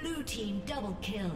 Blue team double kill.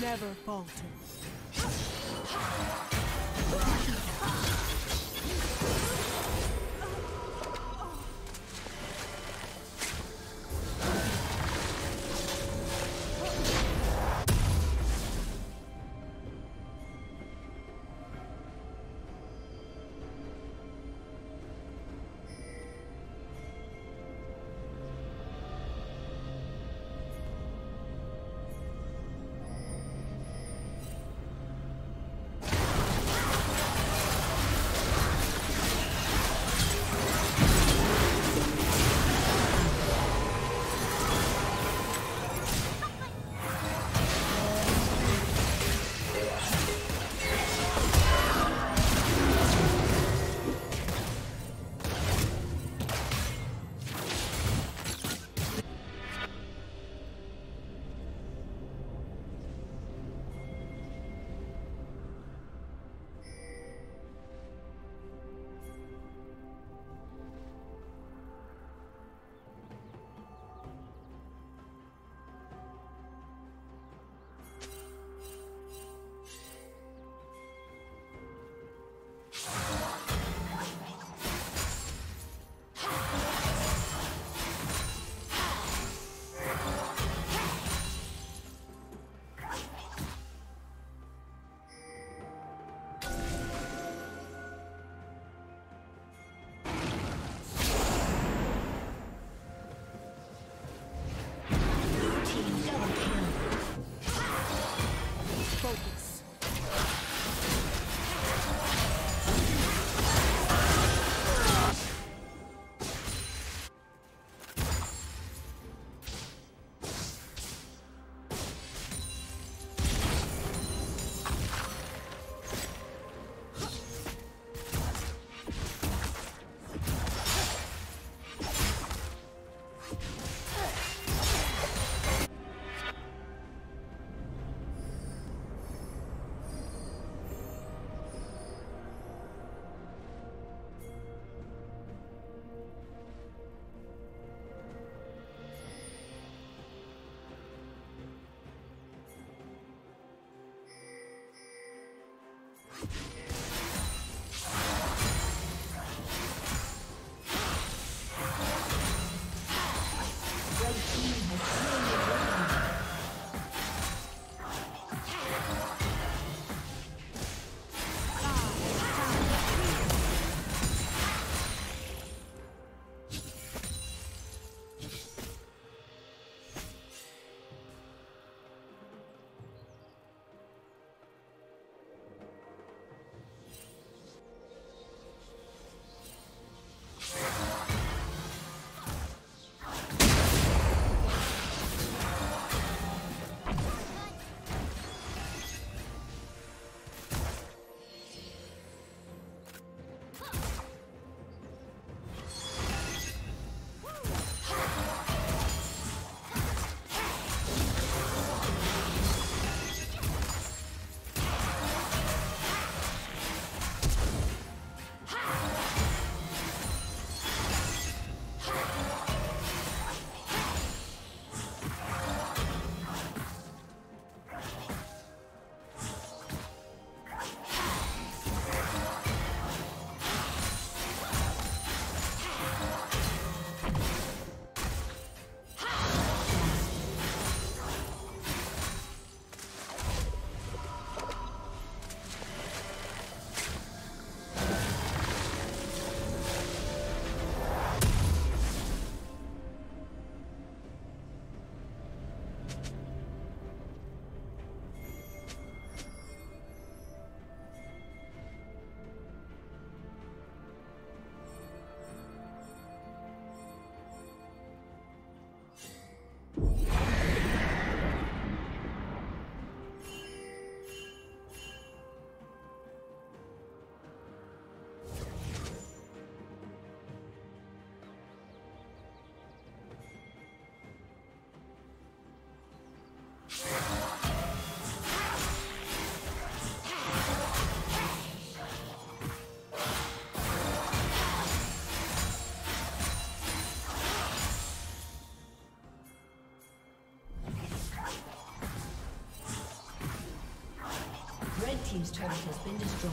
Never falter. Team's turret has been destroyed.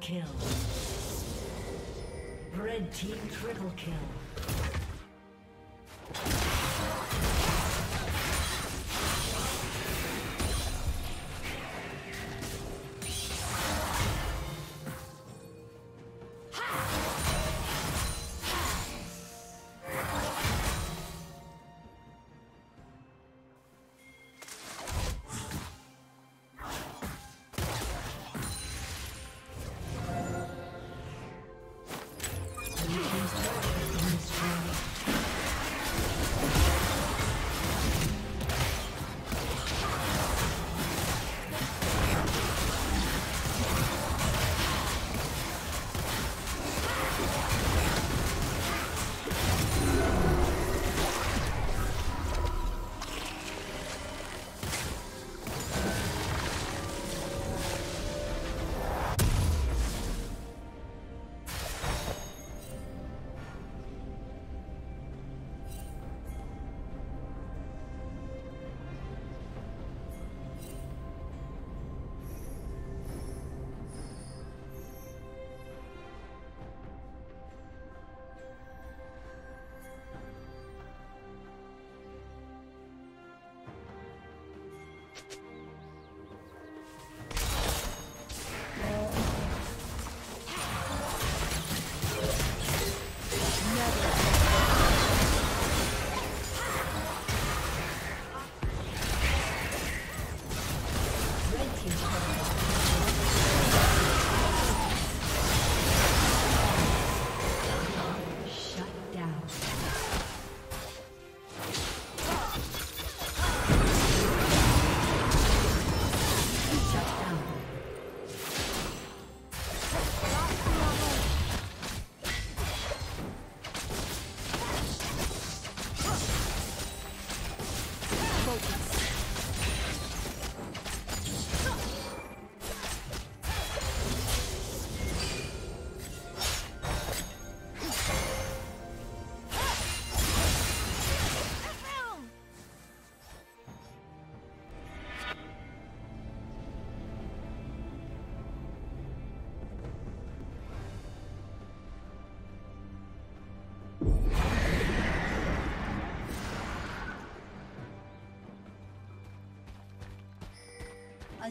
Kill. Red team triple kill. A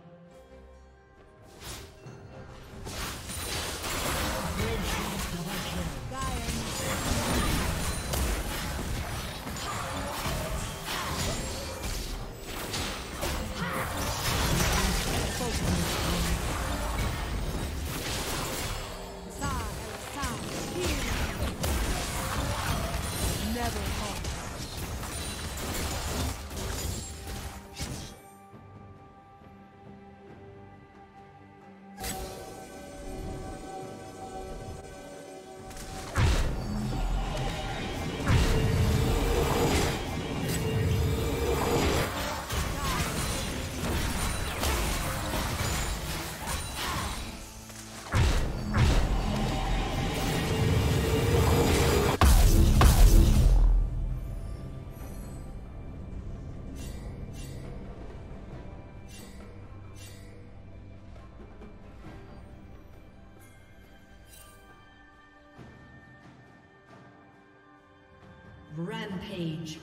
Rampage.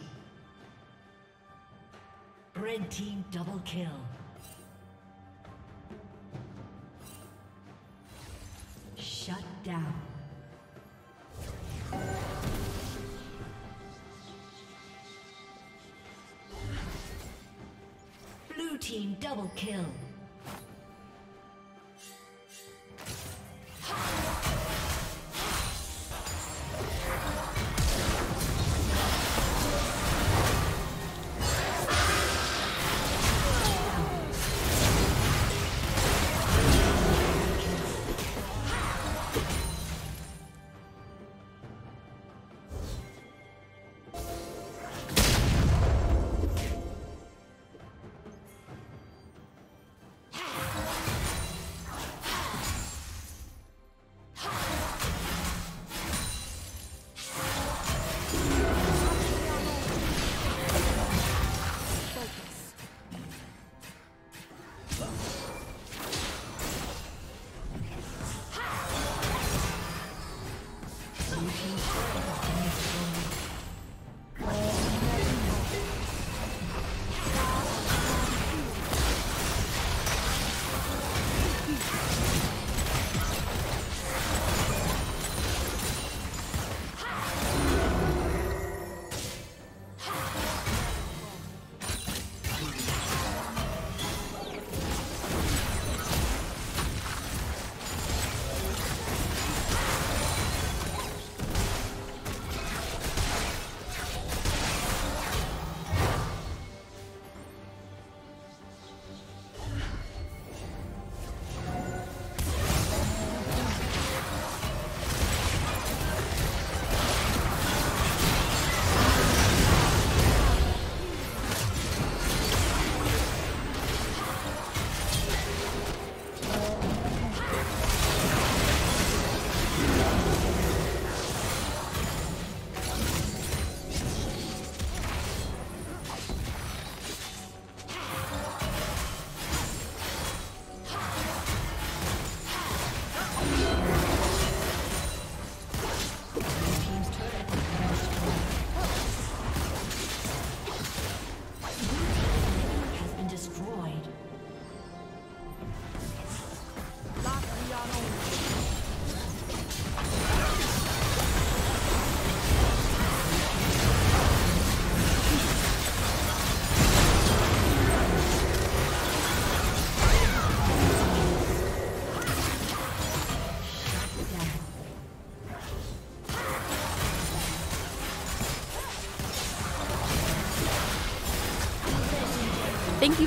Red Team double kill. Shut down. Blue Team double kill. Thank you